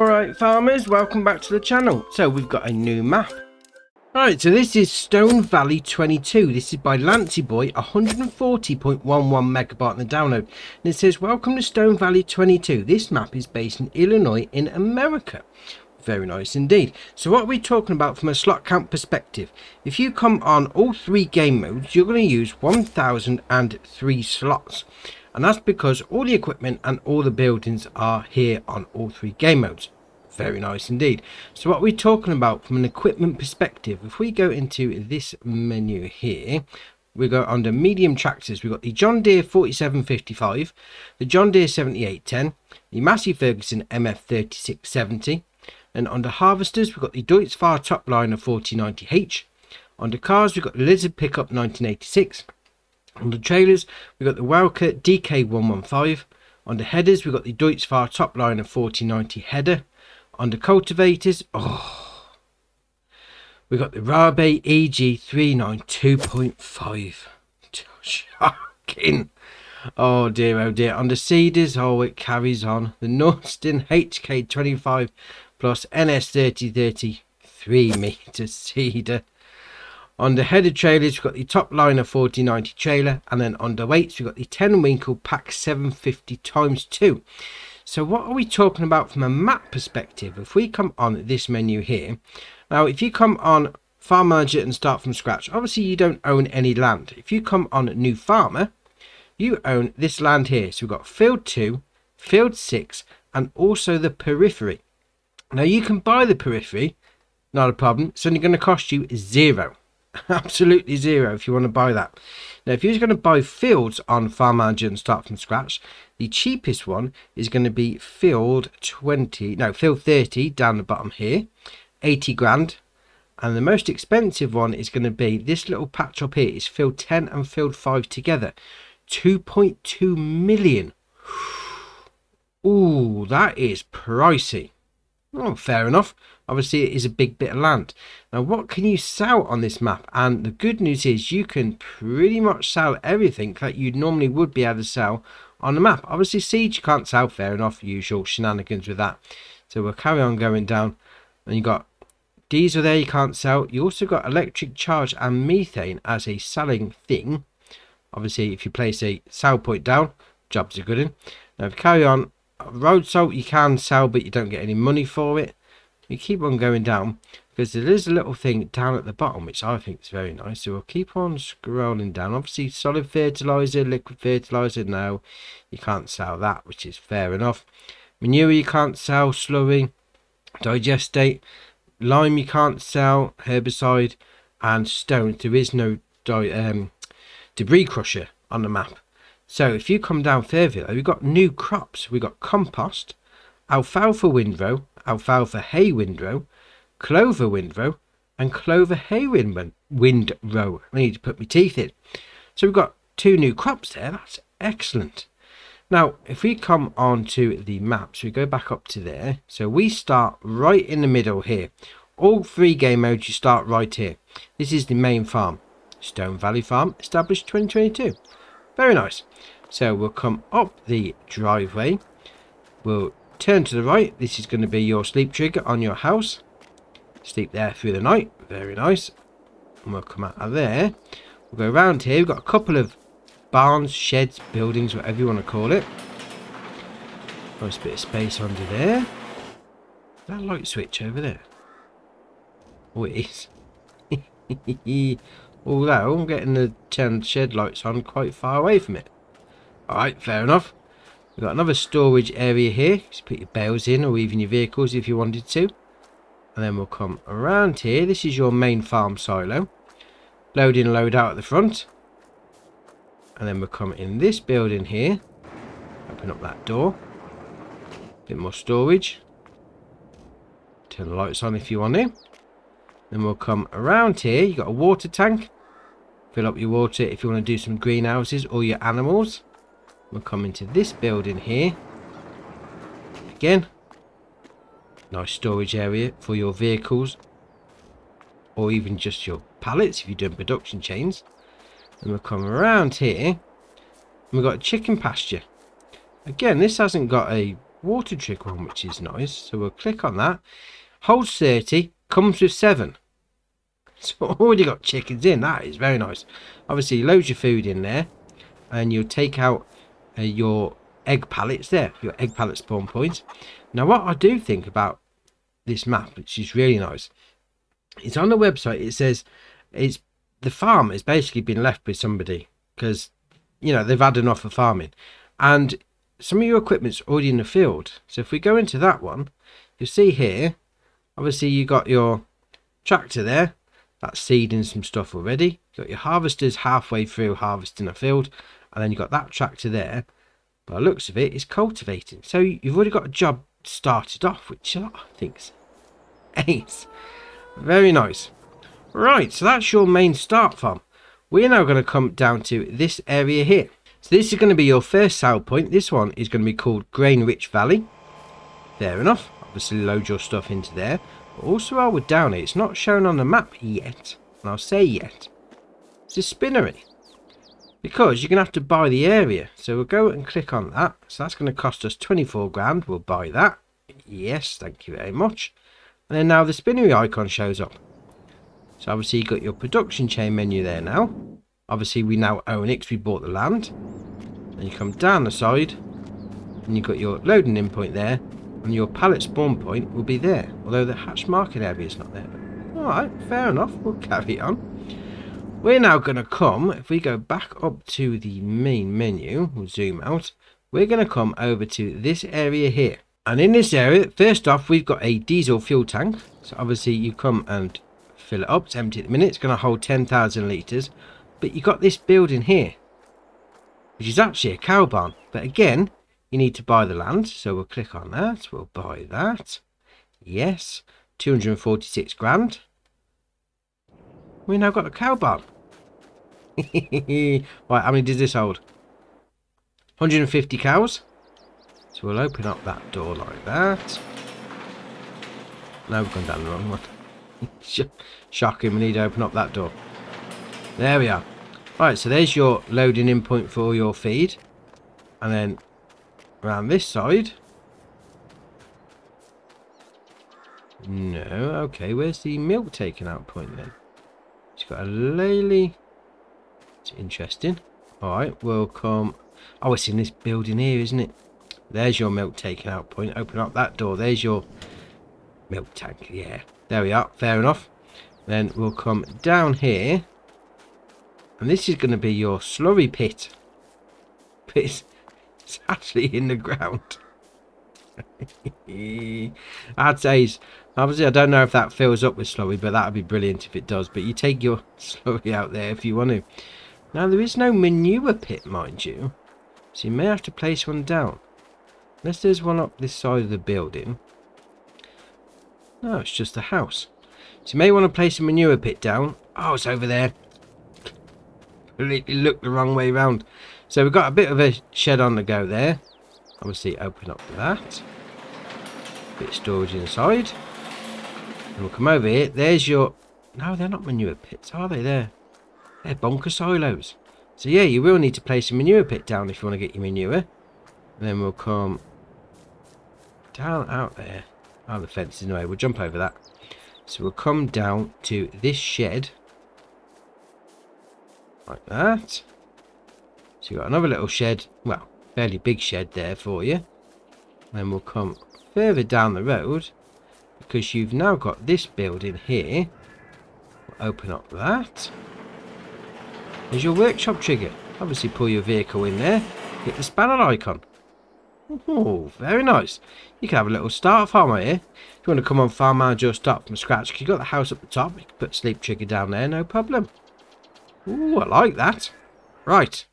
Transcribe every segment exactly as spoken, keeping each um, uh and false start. Alright farmers, welcome back to the channel. So we've got a new map. Alright, so this is Stone Valley twenty-two. This is by Lancy Boy, one forty point one one megabyte in the download. And it says, welcome to Stone Valley twenty-two. This map is based in Illinois in America. Very nice indeed. So what are we talking about from a slot count perspective? If you come on all three game modes, you're going to use one thousand three slots, and that's because all the equipment and all the buildings are here on all three game modes. Very nice indeed. So what are we talking about from an equipment perspective? If we go into this menu here, we go under medium tractors. We've got the John Deere forty-seven fifty-five, the John Deere seventy-eight ten, the Massey Ferguson M F thirty-six seventy. And under harvesters, we've got the Deutz-Fahr Topliner forty ninety H. Under cars, we've got the Lizard pickup nineteen eighty-six. Under trailers, we've got the Welker D K one fifteen. Under headers, we've got the Deutz-Fahr Topliner forty ninety header. Under cultivators, oh, we've got the Rabe E G thirty-nine two point five. Shocking. Oh dear, oh dear. Under seeders, oh, it carries on. The Nordsten H K twenty-five plus N S thirty thirty three meter seeder. On the header trailers, we've got the Topliner forty ninety trailer, and then under weights, we've got the ten Winkle pack seven fifty times two. So what are we talking about from a map perspective? If we come on this menu here, now if you come on Farm Manager and start from scratch, obviously you don't own any land. If you come on New Farmer, you own this land here. So we've got field two, field six, and also the periphery. Now you can buy the periphery, not a problem. It's only going to cost you zero, absolutely zero if you want to buy that. Now if you're going to buy fields on Farm Manager and start from scratch, the cheapest one is going to be field twenty, no, field thirty down the bottom here, eighty grand. And the most expensive one is going to be this little patch up here. It's field ten and field five together, two point two million. Ooh, that is pricey. Well, fair enough. Obviously, it is a big bit of land. Now, what can you sell on this map? And the good news is you can pretty much sell everything that you normally would be able to sell on the map. Obviously, seeds you can't sell. Fair enough. Usual shenanigans with that. So we'll carry on going down. And you've got diesel there you can't sell. You also got electric charge and methane as a selling thing. Obviously, if you place a sell point down, jobs are good in. Now, if you carry on. Road salt you can sell, but you don't get any money for it. You keep on going down because there is a little thing down at the bottom which I think is very nice. So we'll keep on scrolling down. Obviously solid fertilizer, liquid fertilizer, no, you can't sell that, which is fair enough. Manure you can't sell, slurry, digestate, lime you can't sell, herbicide, and stone. There is no di um, debris crusher on the map. So if you come down further, we've got new crops. We've got compost, alfalfa windrow, alfalfa hay windrow, clover windrow, and clover hay windrow. I need to put my teeth in. So we've got two new crops there. That's excellent. Now, if we come on to the maps, we go back up to there. So we start right in the middle here. All three game modes, you start right here. This is the main farm. Stone Valley Farm, established twenty twenty-two. Very nice. So we'll come up the driveway. We'll turn to the right. This is going to be your sleep trigger on your house. Sleep there through the night. Very nice. And we'll come out of there. We'll go around here. We've got a couple of barns, sheds, buildings, whatever you want to call it. Nice bit of space under there. Is that light switch over there? Oh, it is. Although I'm getting the ten shed lights on quite far away from it. Alright, fair enough. We've got another storage area here. Just put your bales in or even your vehicles if you wanted to. And then we'll come around here. This is your main farm silo. Load in, load out at the front. And then we'll come in this building here. Open up that door. Bit more storage. Turn the lights on if you want to. Then we'll come around here. You've got a water tank. Fill up your water if you want to do some greenhouses or your animals. We'll come into this building here. Again, nice storage area for your vehicles. Or even just your pallets if you're doing production chains. And we'll come around here. And we've got a chicken pasture. Again, this hasn't got a water jig one, which is nice. So we'll click on that. Holds thirty, comes with seven. So already got chickens in. That is very nice. Obviously, you load your food in there, and you'll take out uh, your egg pallets there. Your egg pallet spawn point. Now, what I do think about this map, which is really nice, it's on the website. It says it's the farm has basically been left with somebody because you know they've had enough of farming, and some of your equipment's already in the field. So if we go into that one, you see here, obviously you got your tractor there. That's seeding some stuff already. You've got your harvesters halfway through harvesting a field. And then you've got that tractor there. By the looks of it, it's cultivating. So you've already got a job started off, which I think is ace. Very nice. Right, so that's your main start farm. We're now going to come down to this area here. So this is going to be your first sale point. This one is going to be called Grain Rich Valley. Fair enough. Obviously load your stuff into there. Also, while we're down here, it's not shown on the map yet, and I'll say yet, it's a spinnery, because you're going to have to buy the area. So we'll go and click on that. So that's going to cost us twenty-four grand. We'll buy that. Yes, thank you very much. And then now the spinnery icon shows up. So obviously you've got your production chain menu there now. Obviously we now own it because we bought the land. Then you come down the side, and you've got your loading in point there. And your pallet spawn point will be there, although the hatch market area is not there. Alright, fair enough, we'll carry on. We're now going to come, if we go back up to the main menu, we'll zoom out, we're going to come over to this area here. And in this area, first off, we've got a diesel fuel tank. So obviously you come and fill it up, it's empty at the minute, it's going to hold ten thousand litres. But you've got this building here, which is actually a cow barn, but again, you need to buy the land, so we'll click on that. We'll buy that. Yes, two hundred forty-six grand. We now got a cow barn. Right, how many does this hold? one hundred fifty cows. So we'll open up that door like that. No, we've gone down the wrong one. Shocking, we need to open up that door. There we are. Right, so there's your loading in point for your feed. And then around this side. No, okay, where's the milk taken out point then? It's got a lily. It's interesting. Alright, we'll come. Oh, it's in this building here, isn't it? There's your milk taken out point. Open up that door. There's your milk tank. Yeah, there we are. Fair enough. Then we'll come down here. And this is going to be your slurry pit. But it's It's actually in the ground. I'd say, obviously I don't know if that fills up with slurry, but that would be brilliant if it does. But you take your slurry out there if you want to. Now there is no manure pit, mind you, so you may have to place one down, unless there's one up this side of the building. No, it's just a house, so you may want to place a manure pit down. Oh, it's over there. Completely looked the wrong way round. So we've got a bit of a shed on the go there. Obviously open up that. Bit of storage inside. And we'll come over here. There's your... No, they're not manure pits, are they? They're, they're bunker silos. So yeah, you will need to place a manure pit down if you want to get your manure. And then we'll come down out there. Oh, the fence is in the way. We'll jump over that. So we'll come down to this shed. Like that. So you've got another little shed, well, fairly big shed there for you. Then we'll come further down the road, because you've now got this building here. We'll open up that. There's your workshop trigger. Obviously pull your vehicle in there, hit the spanner icon. Oh, very nice. You can have a little start farm right here. If you want to come on farm manager or start from scratch, because you've got the house up the top, you can put sleep trigger down there, no problem. Ooh, I like that. Right.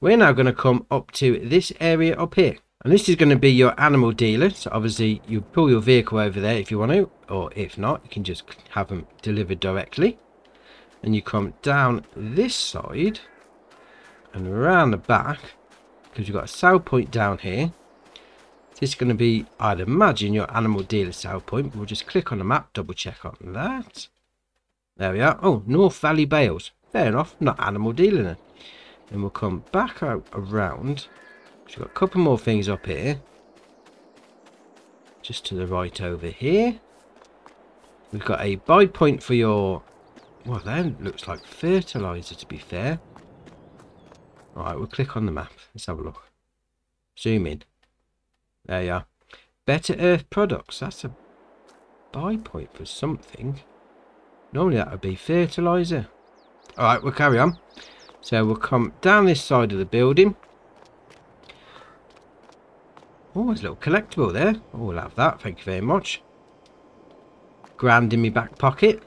We're now going to come up to this area up here. And this is going to be your animal dealer. So obviously you pull your vehicle over there if you want to. Or if not, you can just have them delivered directly. And you come down this side. And around the back. Because you've got a sale point down here. This is going to be, I'd imagine, your animal dealer sale point. We'll just click on the map, double check on that. There we are. Oh, North Valley bales. Fair enough, not animal dealer then. Then we'll come back out around. We've got a couple more things up here. just to the right over here. We've got a buy point for your, well, that looks like fertilizer, to be fair. All right, we'll click on the map. Let's have a look. Zoom in. There you are. Better Earth Products. That's a buy point for something. Normally that would be fertilizer. All right, we'll carry on. So we'll come down this side of the building. Oh, there's a little collectible there. Oh, we'll have that. Thank you very much. Grand in my back pocket.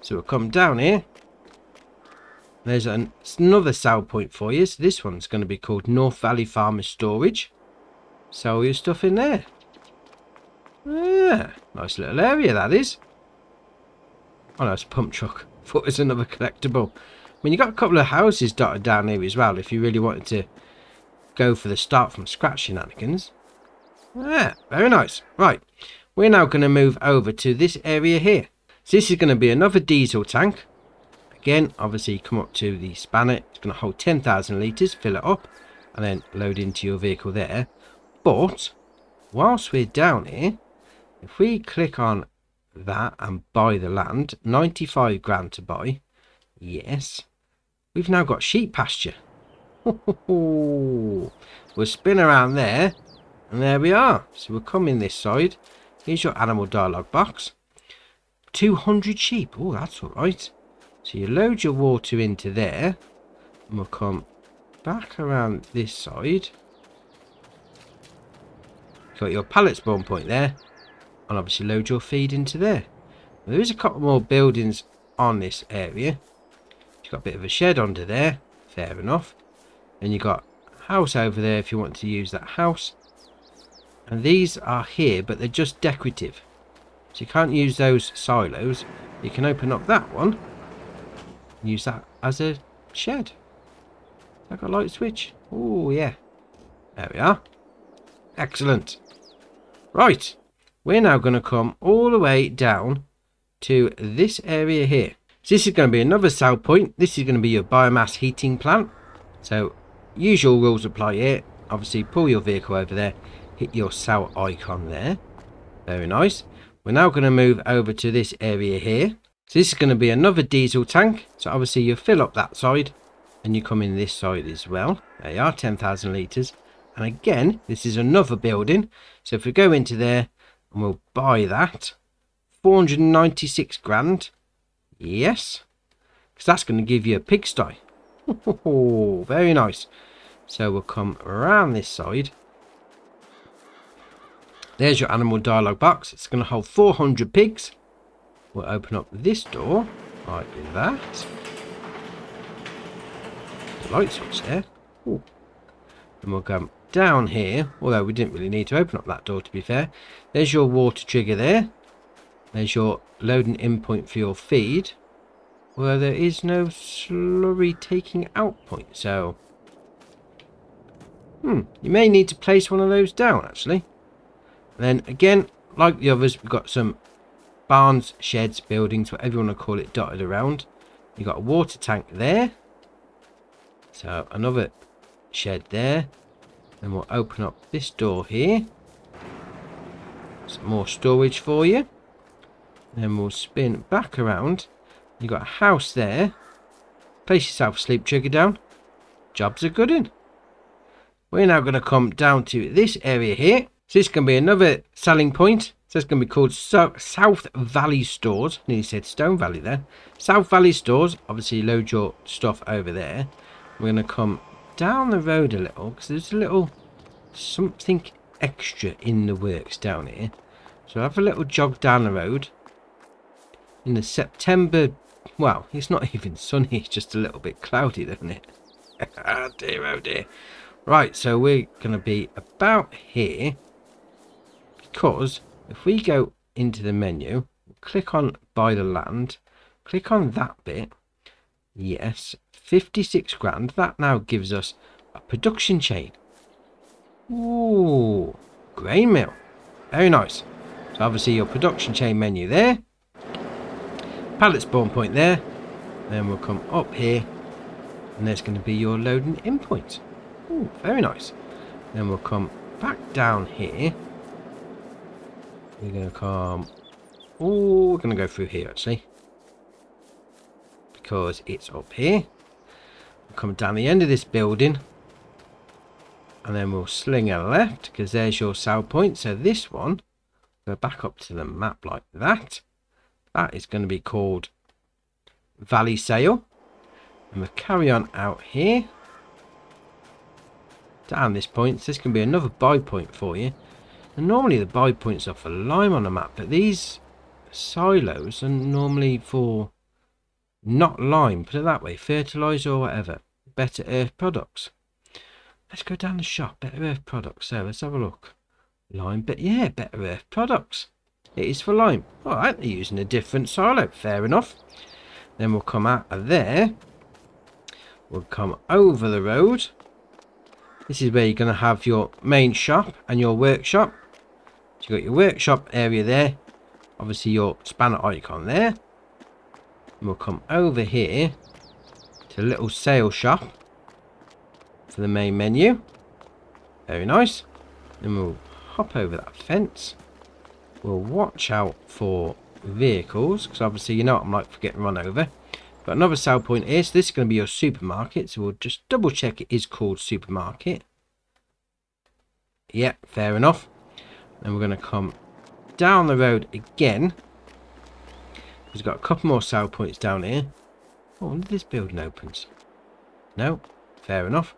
So we'll come down here. There's an, another sale point for you. So this one's going to be called North Valley Farmer's Storage. Sell all your stuff in there. Yeah, nice little area that is. Oh no, it's a pump truck. Thought it was another collectible. I mean, you got a couple of houses dotted down here as well, if you really wanted to go for the start from scratch shenanigans. Yeah, very nice. Right, we're now going to move over to this area here. So this is going to be another diesel tank. Again, obviously come up to the spanner. It's going to hold ten thousand litres, fill it up, and then load into your vehicle there. But whilst we're down here, if we click on that and buy the land, ninety-five grand to buy. Yes. We've now got sheep pasture. We'll spin around there, and there we are. So we'll come in this side. Here's your animal dialogue box. two hundred sheep. Oh, that's all right. So you load your water into there, and we'll come back around this side. Got your pallet spawn point there, and obviously load your feed into there. Now, there is a couple more buildings on this area. You've got a bit of a shed under there. Fair enough. And you've got a house over there if you want to use that house. And these are here, but they're just decorative. So you can't use those silos. You can open up that one and use that as a shed. I've got a light switch. Oh, yeah. There we are. Excellent. Right. We're now going to come all the way down to this area here. So this is going to be another sale point. This is going to be your biomass heating plant. So usual rules apply here. Obviously pull your vehicle over there. Hit your sale icon there. Very nice. We're now going to move over to this area here. So this is going to be another diesel tank. So obviously you fill up that side and you come in this side as well. There you are, ten thousand litres. And again, this is another building. So if we go into there and we'll buy that, four hundred ninety-six grand. Yes, because that's going to give you a pigsty. Oh, very nice. So we'll come around this side. There's your animal dialogue box. It's going to hold four hundred pigs. We'll open up this door. Might be that. The light switch there. Ooh. And we'll go down here, although we didn't really need to open up that door, to be fair. There's your water trigger there. There's your loading in point for your feed. Well, there is no slurry taking out point, so hmm, you may need to place one of those down, actually. And then again, like the others, we've got some barns, sheds, buildings, whatever you want to call it, dotted around. You've got a water tank there, so another shed there. And we'll open up this door here. Some more storage for you. Then we'll spin back around. You've got a house there. Place yourself sleep trigger down. Jobs are good in. We're now going to come down to this area here. So this can be another selling point. So it's going to be called so South Valley Stores. Nearly said Stone Valley there. South Valley Stores. Obviously load your stuff over there. We're going to come down the road a little, because there's a little something extra in the works down here. So have a little jog down the road. In the September, well, it's not even sunny, it's just a little bit cloudy, isn't it? Dear, oh dear. Right, so we're going to be about here, because if we go into the menu, click on buy the land, click on that bit. Yes, fifty-six grand. That now gives us a production chain. Ooh, grain mill. Very nice. So obviously your production chain menu there. Pallet spawn point there. Then we'll come up here. And there's going to be your loading in point. Ooh, very nice. Then we'll come back down here. We're going to come... Oh, we're going to go through here, actually. Because it's up here. We'll come down the end of this building. And then we'll sling a left, because there's your sell point. So this one, go back up to the map like that. That is going to be called Valley Sale. And we'll carry on out here. Down this point, so this can be another buy point for you. And normally the buy points are for lime on the map, but these silos are normally for not lime, put it that way, fertilizer or whatever. Better Earth Products. Let's go down the shop, Better Earth Products. So let's have a look. Lime, but yeah, Better Earth Products. It is for lime. Alright, they're using a different silo, fair enough. Then we'll come out of there. We'll come over the road. This is where you're going to have your main shop and your workshop. So you've got your workshop area there. Obviously your spanner icon there. And we'll come over here to a little sale shop for the main menu. Very nice. Then we'll hop over that fence. We'll watch out for vehicles, because obviously you know what I'm like for getting run over. Got another sale point here, so this is going to be your supermarket, so we'll just double check it is called supermarket. Yep, yeah, fair enough. Then we're going to come down the road again. We've got a couple more sale points down here. Oh, when this building opens? No, fair enough.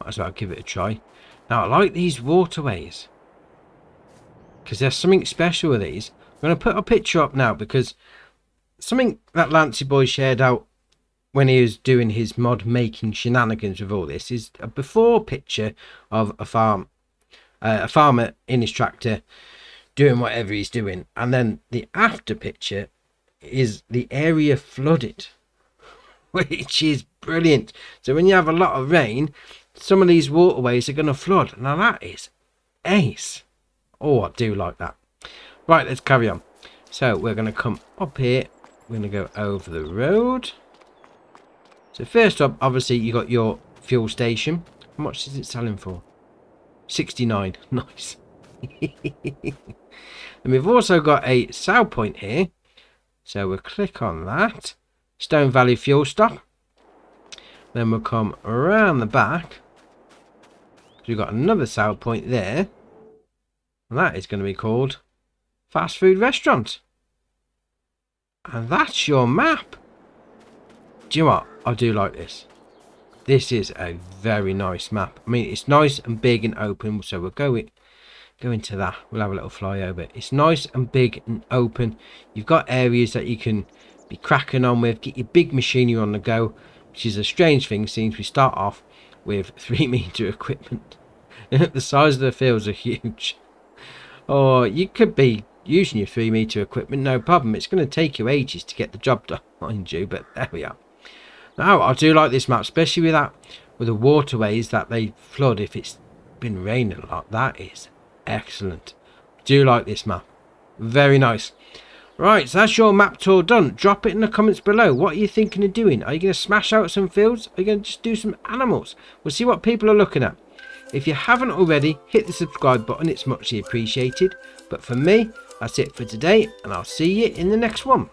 Might as well give it a try. Now, I like these waterways, because there's something special with these. I'm going to put a picture up now, because something that Lancy Boy shared out when he was doing his mod making shenanigans with all this is a before picture of a farm, uh, a farmer in his tractor doing whatever he's doing, and then the after picture is the area flooded, which is brilliant. So when you have a lot of rain, some of these waterways are going to flood. Now that is ace. Oh, I do like that. Right, let's carry on. So we're going to come up here. We're going to go over the road. So first up, obviously, you got your fuel station. How much is it selling for? sixty-nine. Nice. And we've also got a sell point here. So we'll click on that. Stone Valley fuel stop. Then we'll come around the back. So we've got another sell point there. And that is going to be called Fast Food Restaurant. And that's your map. Do you know what? I do like this. This is a very nice map. I mean, it's nice and big and open. So we'll go, in, go into that. We'll have a little flyover. It's nice and big and open. You've got areas that you can be cracking on with. Get your big machinery on the go. Which is a strange thing, since we start off with three meter equipment. The size of the fields are huge. Or oh, you could be using your three meter equipment, no problem. It's going to take you ages to get the job done, mind you, but there we are. Now I do like this map, especially with that, with the waterways that they flood if it's been raining a lot. That is excellent. I do like this map. Very nice. Right, so that's your map tour done. Drop it in the comments below. What are you thinking of doing? Are you going to smash out some fields? Are you going to just do some animals? We'll see what people are looking at. If you haven't already, hit the subscribe button. It's muchly appreciated. But for me, that's it for today, and I'll see you in the next one.